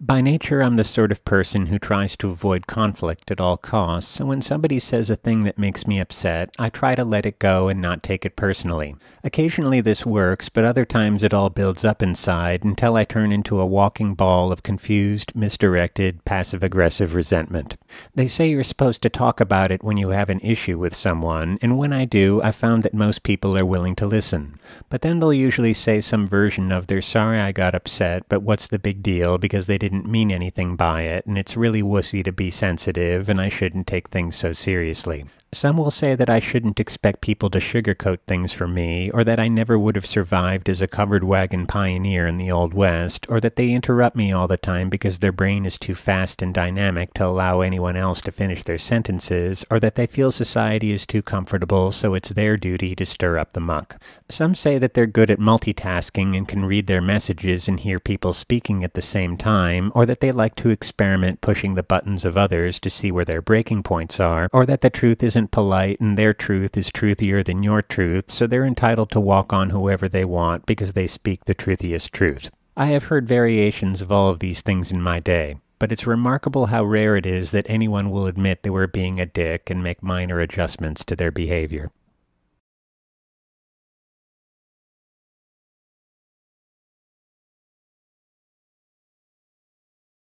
By nature, I'm the sort of person who tries to avoid conflict at all costs, so when somebody says a thing that makes me upset, I try to let it go and not take it personally. Occasionally this works, but other times it all builds up inside until I turn into a walking ball of confused, misdirected, passive-aggressive resentment. They say you're supposed to talk about it when you have an issue with someone, and when I do, I found that most people are willing to listen. But then they'll usually say some version of, they're sorry I got upset, but what's the big deal, because they didn't mean anything by it, and it's really wussy to be sensitive, and I shouldn't take things so seriously. Some will say that I shouldn't expect people to sugarcoat things for me, or that I never would have survived as a covered wagon pioneer in the Old West, or that they interrupt me all the time because their brain is too fast and dynamic to allow anyone else to finish their sentences, or that they feel society is too comfortable, so it's their duty to stir up the muck. Some say that they're good at multitasking and can read their messages and hear people speaking at the same time, or that they like to experiment pushing the buttons of others to see where their breaking points are, or that the truth isn't polite and their truth is truthier than your truth, so they're entitled to walk on whoever they want because they speak the truthiest truth. I have heard variations of all of these things in my day, but it's remarkable how rare it is that anyone will admit they were being a dick and make minor adjustments to their behavior.